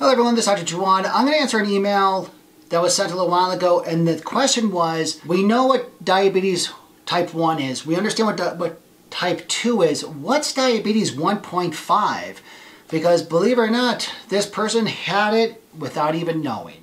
Hello everyone, this is Dr. Jawad. I'm going to answer an email that was sent a little while ago, and the question was, we know what diabetes type 1 is. We understand what type 2 is. What's diabetes 1.5? Because believe it or not, this person had it without even knowing.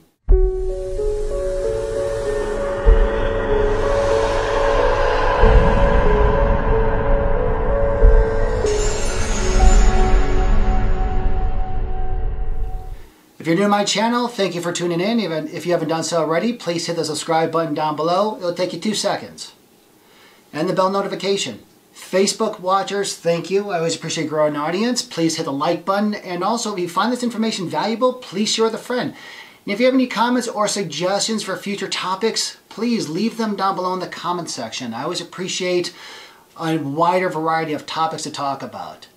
If you're new to my channel, thank you for tuning in. If you haven't done so already, please hit the subscribe button down below. It'll take you 2 seconds. And the bell notification. Facebook watchers, thank you. I always appreciate growing an audience. Please hit the like button. And also, if you find this information valuable, please share with a friend. And if you have any comments or suggestions for future topics, please leave them down below in the comment section. I always appreciate a wider variety of topics to talk about.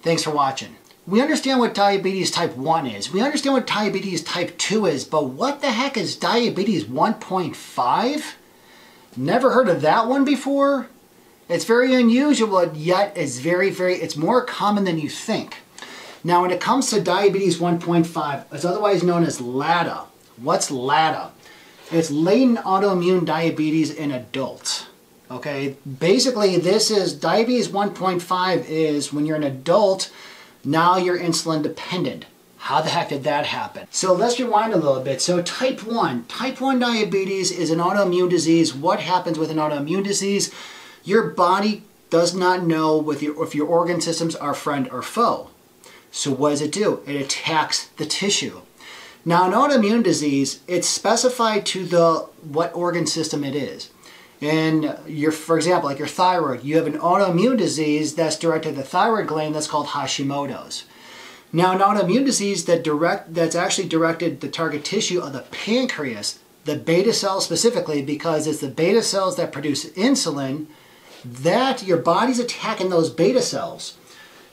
Thanks for watching. We understand what diabetes type 1 is. We understand what diabetes type 2 is, but what the heck is diabetes 1.5? Never heard of that one before? It's very unusual, yet it's it's more common than you think. Now, when it comes to diabetes 1.5, it's otherwise known as LADA. What's LADA? It's latent autoimmune diabetes in adults. Okay, basically this is diabetes 1.5 is when you're an adult. Now you're insulin dependent. How the heck did that happen? So let's rewind a little bit. So type 1 diabetes is an autoimmune disease. What happens with an autoimmune disease? Your body does not know if your organ systems are friend or foe. So what does it do? It attacks the tissue. Now, an autoimmune disease, it's specified to what organ system it is. And for example, like your thyroid, you have an autoimmune disease that's directed at the thyroid gland that's called Hashimoto's. Now, an autoimmune disease that's actually directed the target tissue of the pancreas, the beta cells specifically, because it's the beta cells that produce insulin, that your body's attacking those beta cells.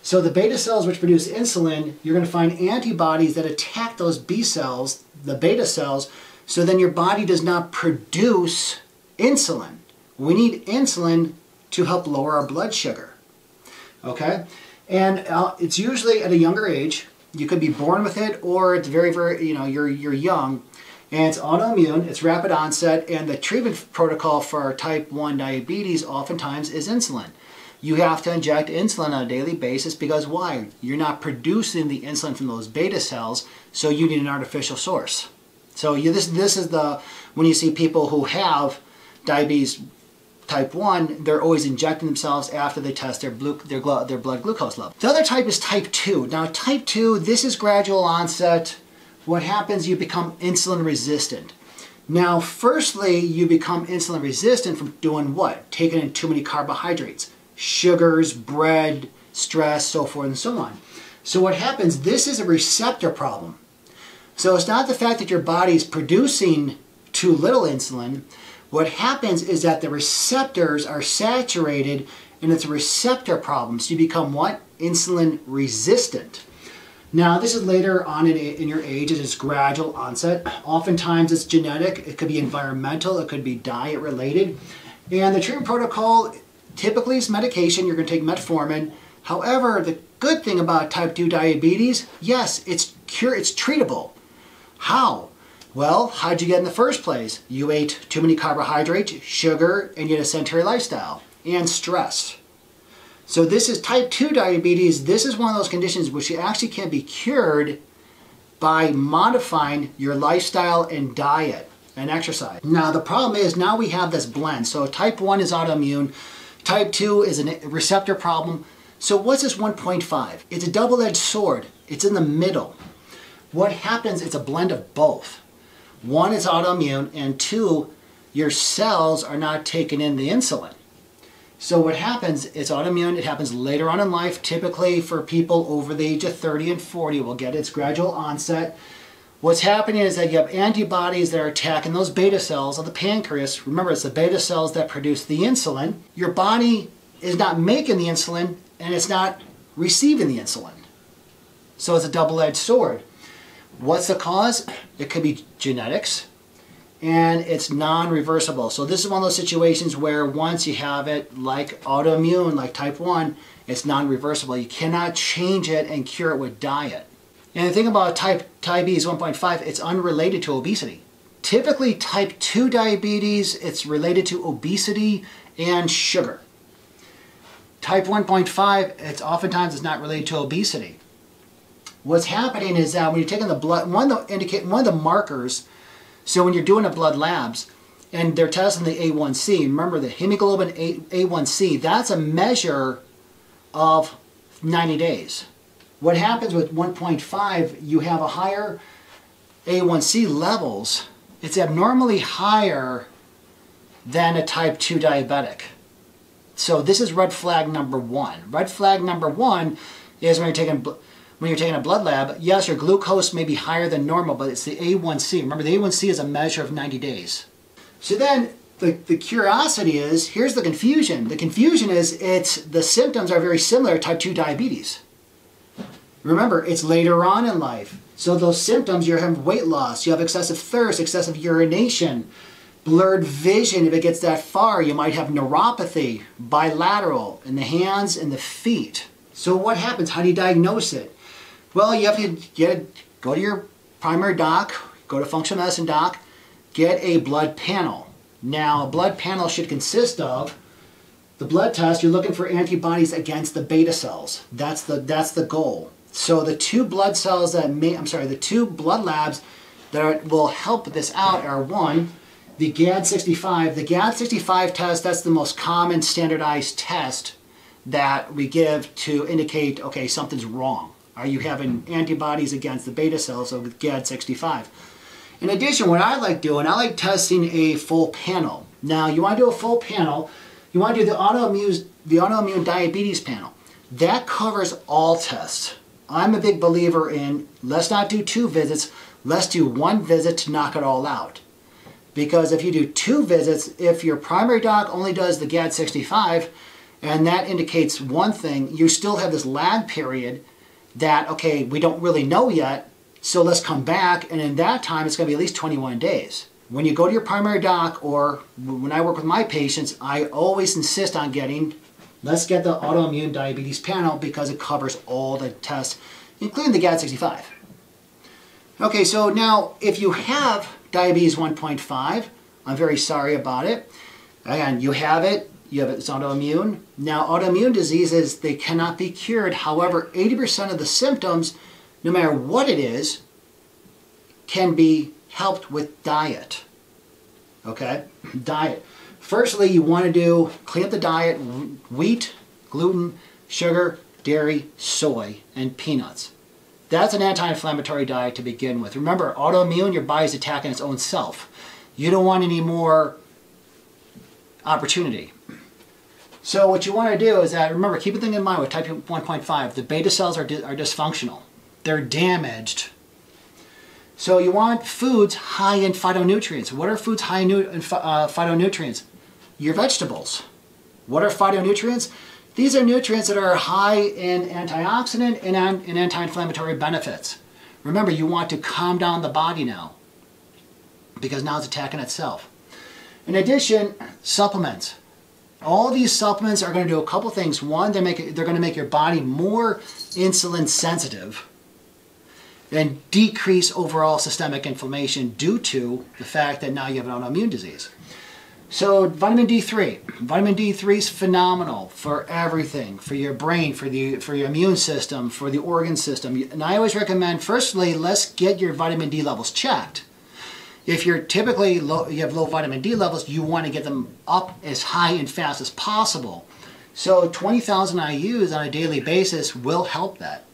So the beta cells which produce insulin, you're going to find antibodies that attack those B cells, the beta cells, so then your body does not produce insulin. We need insulin to help lower our blood sugar, okay? And it's usually at a younger age. You could be born with it, or it's you're young, and it's autoimmune, it's rapid onset, and the treatment protocol for type 1 diabetes oftentimes is insulin. You have to inject insulin on a daily basis because why? You're not producing the insulin from those beta cells, so you need an artificial source. So this is when you see people who have diabetes type 1, they're always injecting themselves after they test their blood glucose level. The other type is type 2. Now type 2, this is gradual onset. What happens, you become insulin resistant. Now firstly, you become insulin resistant from doing what? Taking in too many carbohydrates, sugars, bread, stress, so forth and so on. So what happens, this is a receptor problem. So it's not the fact that your body's producing too little insulin. What happens is that the receptors are saturated, and it's a receptor problem. So you become what? Insulin resistant. Now, this is later on in your age. It is gradual onset. Oftentimes, it's genetic. It could be environmental. It could be diet related. And the treatment protocol typically is medication. You're going to take metformin. However, the good thing about type 2 diabetes, yes, it's treatable. How? Well, how'd you get in the first place? You ate too many carbohydrates, sugar, and you had a sedentary lifestyle, and stress. So this is type 2 diabetes. This is one of those conditions which actually can be cured by modifying your lifestyle and diet and exercise. Now, the problem is now we have this blend. So type 1 is autoimmune. Type 2 is a receptor problem. So what's this 1.5? It's a double-edged sword. It's in the middle. What happens, it's a blend of both. One is autoimmune, and two, your cells are not taking in the insulin. So what happens, it's autoimmune, it happens later on in life, typically for people over the age of 30 and 40 will get it. It's gradual onset. What's happening is that you have antibodies that are attacking those beta cells of the pancreas. Remember, it's the beta cells that produce the insulin. Your body is not making the insulin, and it's not receiving the insulin. So it's a double-edged sword. What's the cause? It could be genetics, and it's non-reversible. So this is one of those situations where once you have it, like autoimmune, like type 1, it's non-reversible. You cannot change it and cure it with diet. And the thing about type diabetes 1.5, it's unrelated to obesity. Typically type 2 diabetes, it's related to obesity and sugar. Type 1.5, it's oftentimes it's not related to obesity. What's happening is that when you're taking the blood, one of the markers, so when you're doing the blood labs and they're testing the A1C, remember the hemoglobin A1C, that's a measure of 90 days. What happens with 1.5, you have a higher A1C levels. It's abnormally higher than a type 2 diabetic. So this is red flag number one. Red flag number one is when you're taking a blood lab, yes, your glucose may be higher than normal, but it's the A1C. Remember, the A1C is a measure of 90 days. So then the curiosity is, here's the confusion. The confusion is the symptoms are very similar to type 2 diabetes. Remember, it's later on in life. So those symptoms, you have weight loss, you have excessive thirst, excessive urination, blurred vision. If it gets that far, you might have neuropathy, bilateral, in the hands and the feet. So what happens? How do you diagnose it? Well, you have to go to your primary doc, go to functional medicine doc, get a blood panel. Now, a blood panel should consist of the blood test. You're looking for antibodies against the beta cells. That's the goal. So the two blood cells that the two blood labs that will help this out are one, the GAD65. The GAD65 test, that's the most common standardized test that we give to indicate, okay, something's wrong. Are you having antibodies against the beta cells of GAD65? In addition, what I like doing, I like testing a full panel. Now, you want to do a full panel, you want to do the autoimmune diabetes panel. That covers all tests. I'm a big believer in, let's not do two visits, let's do one visit to knock it all out. Because if you do two visits, if your primary doc only does the GAD65, and that indicates one thing, you still have this lag period that, okay, we don't really know yet, so let's come back, and in that time, it's gonna be at least 21 days. When you go to your primary doc, or when I work with my patients, I always insist on getting, let's get the autoimmune diabetes panel because it covers all the tests, including the GAD65. Okay, so now if you have diabetes 1.5, I'm very sorry about it. Again, you have it, it's autoimmune. Now, autoimmune diseases, they cannot be cured. However, 80% of the symptoms, no matter what it is, can be helped with diet, okay? Diet. Firstly, you want to clean up the diet, wheat, gluten, sugar, dairy, soy, and peanuts. That's an anti-inflammatory diet to begin with. Remember, autoimmune, your body's attacking its own self. You don't want any more opportunity. So what you want to do is that, remember, keep a thing in mind with type 1.5, the beta cells are dysfunctional. They're damaged. So you want foods high in phytonutrients. What are foods high in phytonutrients? Your vegetables. What are phytonutrients? These are nutrients that are high in antioxidant and anti-inflammatory benefits. Remember, you want to calm down the body now because now it's attacking itself. In addition, supplements. All these supplements are going to do a couple things. One, they're going to make your body more insulin sensitive and decrease overall systemic inflammation due to the fact that now you have an autoimmune disease. So vitamin D3. Vitamin D3 is phenomenal for everything, for your brain, for your immune system, for the organ system. And I always recommend, firstly, let's get your vitamin D levels checked. If you're typically low, you have low vitamin D levels, you want to get them up as high and fast as possible. So 20,000 IUs on a daily basis will help that.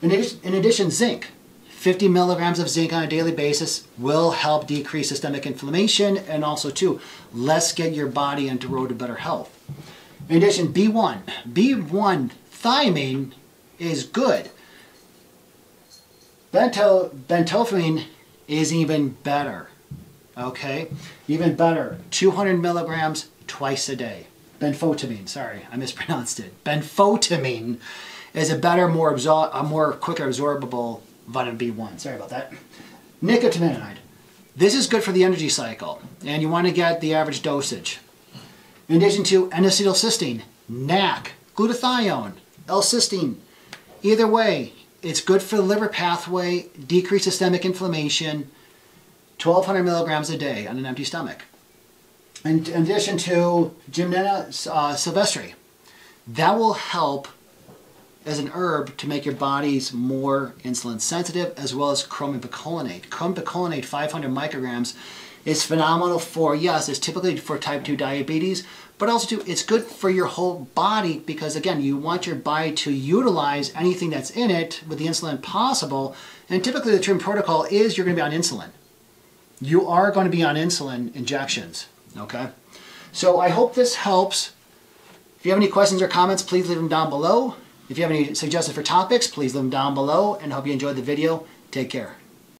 In addition, zinc. 50 milligrams of zinc on a daily basis will help decrease systemic inflammation and also too, let's get your body into road to better health. In addition, B1. B1 thiamine is good. Benfotiamine is even better, okay? Even better, 200 milligrams twice a day. Benfotiamine, sorry, I mispronounced it. Benfotiamine is a better, more quicker absorbable vitamin B1, sorry about that. Nicotinamide. This is good for the energy cycle, and you want to get the average dosage. In addition to N-acetylcysteine, NAC, glutathione, L-cysteine, either way, It's good for the liver pathway, decrease systemic inflammation, 1,200 milligrams a day on an empty stomach. And in addition to Gymnena sylvestri, that will help as an herb to make your bodies more insulin sensitive, as well as chromium picolinate. Chromium picolinate, 500 micrograms, is phenomenal for, yes, it's typically for type 2 diabetes, but also too, it's good for your whole body because, again, you want your body to utilize anything that's in it with the insulin possible. And typically the treatment protocol is you're going to be on insulin. You are going to be on insulin injections, okay? So I hope this helps. If you have any questions or comments, please leave them down below. If you have any suggestions for topics, please leave them down below, and hope you enjoyed the video. Take care.